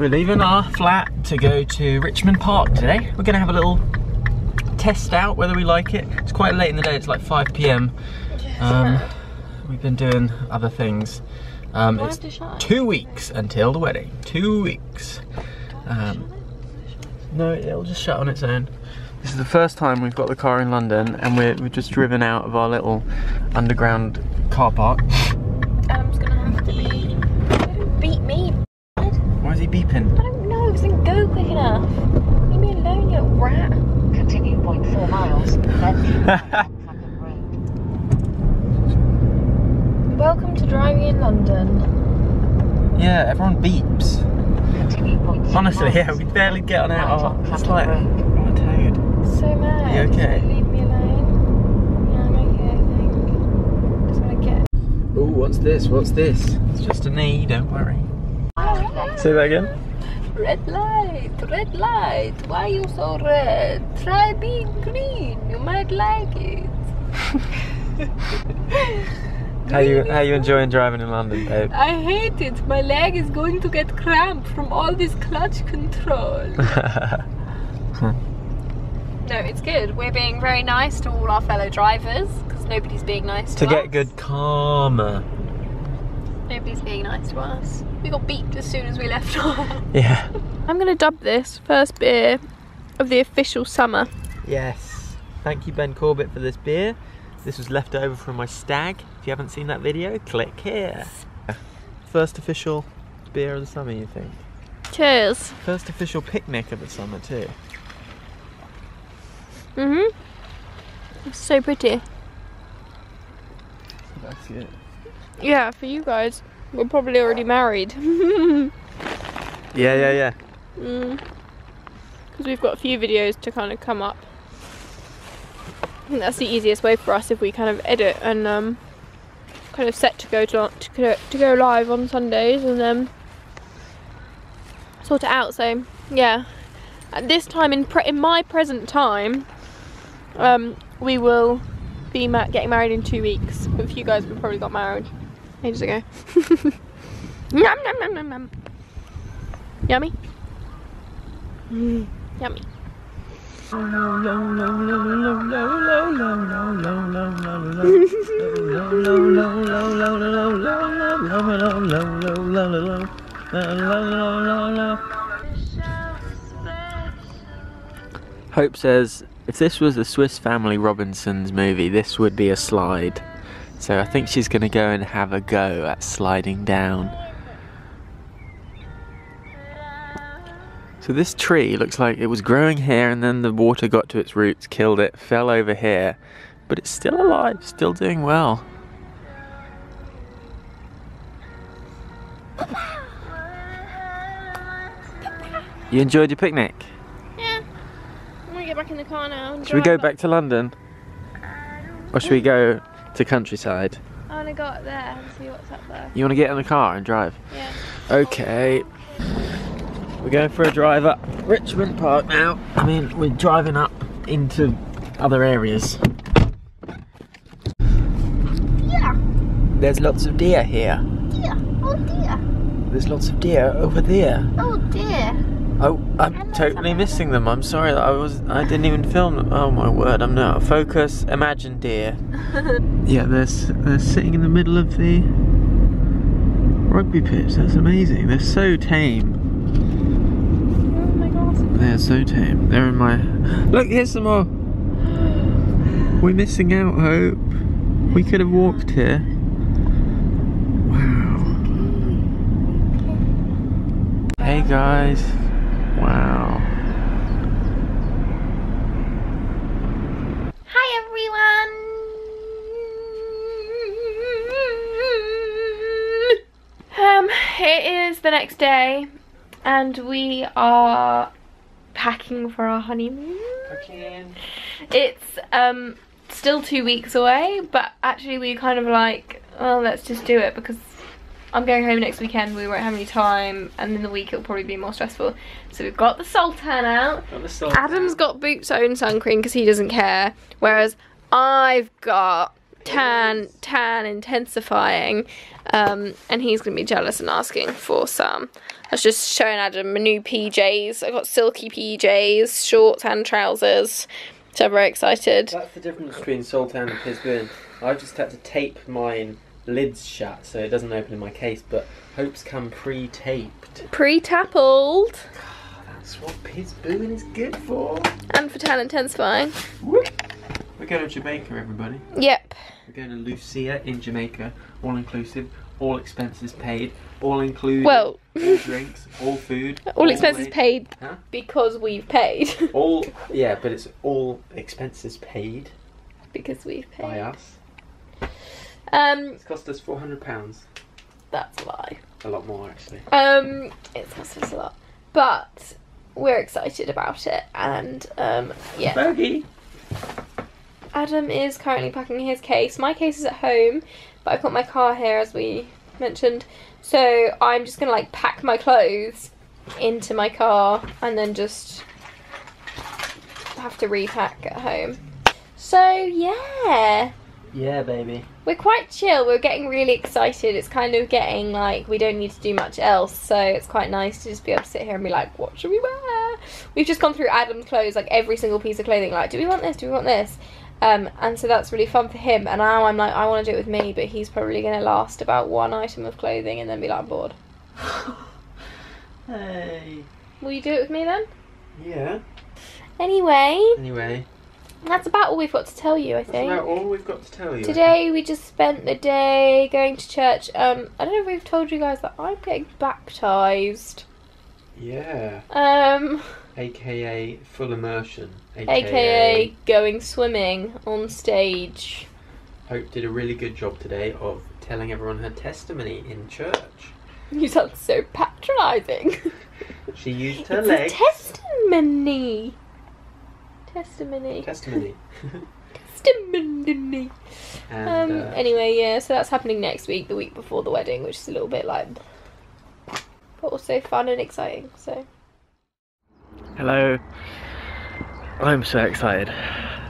We're leaving our flat to go to Richmond Park today. We're gonna have a little test out whether we like it. It's quite late in the day, it's like 5 p.m. We've been doing other things. It's 2 weeks until the wedding. 2 weeks. No, it'll just shut on its own. This is the first time we've got the car in London, and we've just driven out of our little underground car park. Adam's gonna have to beat me. Why is he beeping? I don't know, because I didn't go quick enough. Leave me alone, you rat. Continue 0.4 miles, then. Welcome to driving in London. Yeah, everyone beeps. Continue 0.4 Honestly, miles. Yeah, we barely get on our... It's like... I'm a toad. So mad. Are you okay? Leave me alone. Yeah, I'm okay, I think. Just want to get... Ooh, what's this? What's this? It's just a knee, don't worry. Say that again. Red light, why are you so red? Try being green, you might like it. how you enjoying driving in London, babe? I hate it, my leg is going to get cramped from all this clutch control. No, it's good, we're being very nice to all our fellow drivers, because nobody's being nice to us. To get good karma. Nobody's being nice to us. We got beeped as soon as we left off. Yeah. I'm going to dub this first beer of the official summer. Yes. Thank you, Ben Corbett, for this beer. This was left over from my stag. If you haven't seen that video, click here. First official beer of the summer, you think? Cheers. First official picnic of the summer, too. Mm-hmm. It's so pretty. That's it. Yeah, for you guys, we're probably already married. yeah. Because we've got a few videos to kind of come up. I think that's the easiest way for us if we kind of edit and kind of set to go live on Sundays and then sort it out. So yeah, at this time in my present time, we will be getting married in 2 weeks. But for you guys, we probably got married ages ago. Yum, yum, yum, yum, yum. Yummy? Yummy. Hope says, if this was the Swiss Family Robinson's movie, this would be a slide. So I think she's going to go and have a go at sliding down. So this tree looks like it was growing here and then the water got to its roots, killed it, fell over here. But it's still alive, still doing well. You enjoyed your picnic? Yeah. I'm going to get back in the car now. Should we go back to London? Or should we go... to countryside. I want to go up there and see what's up there. You want to get in the car and drive? Yeah. Okay. We're going for a drive up Richmond Park now. I mean, we're driving up into other areas. Yeah. There's lots of deer here. Yeah. Oh dear. There's lots of deer over there. Oh dear. Oh, I'm totally missing them. I'm sorry that I didn't even film them. Oh my word, I'm not. Focus, imagine deer. Yeah, they're sitting in the middle of the rugby pitch. That's amazing. They're so tame. Oh my gosh. They're so tame. They're in my... Look, here's some more. We're missing out, Hope. We could have walked here. Wow. Hey guys. Wow. Hi everyone. It is the next day and we are packing for our honeymoon. It's still 2 weeks away, but actually we kind of like, oh, let's just do it because I'm going home next weekend, we won't have any time, and in the week it'll probably be more stressful. So we've got the Sultan out. Adam's got Boot's own sun cream because he doesn't care, whereas I've got tan intensifying, and he's gonna be jealous and asking for some. I was just showing Adam my new PJs. I got silky PJs, shorts and trousers, so I'm very excited. That's the difference between Sultan and Pisbin. I've just had to tape mine lids shut so it doesn't open in my case, but Hope's come pre-taped. Pre-tappled. Oh, that's what Pisbin is good for. And for tan intensifying. We're going to Jamaica, everybody. Yep. We're going to Lucia in Jamaica, all inclusive, all expenses paid, all included, well, all drinks, all food. All expenses paid, huh? Because we've paid. All, yeah, but it's all expenses paid. Because we've paid. By us. It's cost us £400. That's a lie. A lot more, actually. It's cost us a lot. But we're excited about it, and, yeah. Bogey! Adam is currently packing his case. My case is at home, but I've got my car here, as we mentioned. So I'm just gonna like pack my clothes into my car and then just have to repack at home. So yeah. Yeah, baby. We're quite chill. We're getting really excited. It's kind of getting like we don't need to do much else, so it's quite nice to just be able to sit here and be like, what should we wear? We've just gone through Adam's clothes, like every single piece of clothing, like, do we want this? Do we want this? And so that's really fun for him, and now I'm like, I want to do it with me, but he's probably going to last about one item of clothing and then be like, I'm bored. Hey. Will you do it with me then? Yeah. Anyway. That's about all we've got to tell you, I think. That's about all we've got to tell you. Today we just spent the day going to church. I don't know if we've told you guys that I'm getting baptised. Yeah. AKA full immersion. AKA going swimming on stage. Hope did a really good job today of telling everyone her testimony in church. You sound so patronising. She used her legs. Testimony. Testimony. Testimony. And, anyway, yeah, so that's happening next week, the week before the wedding, which is a little bit like... but also fun and exciting, so... Hello. I'm so excited.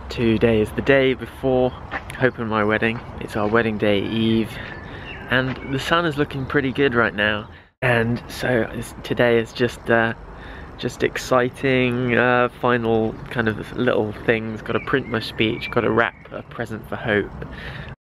Today is the day before Hope and my wedding. It's our wedding day eve. And the sun is looking pretty good right now. And so today is just exciting final kind of little things. Got to print my speech, got to wrap a present for Hope,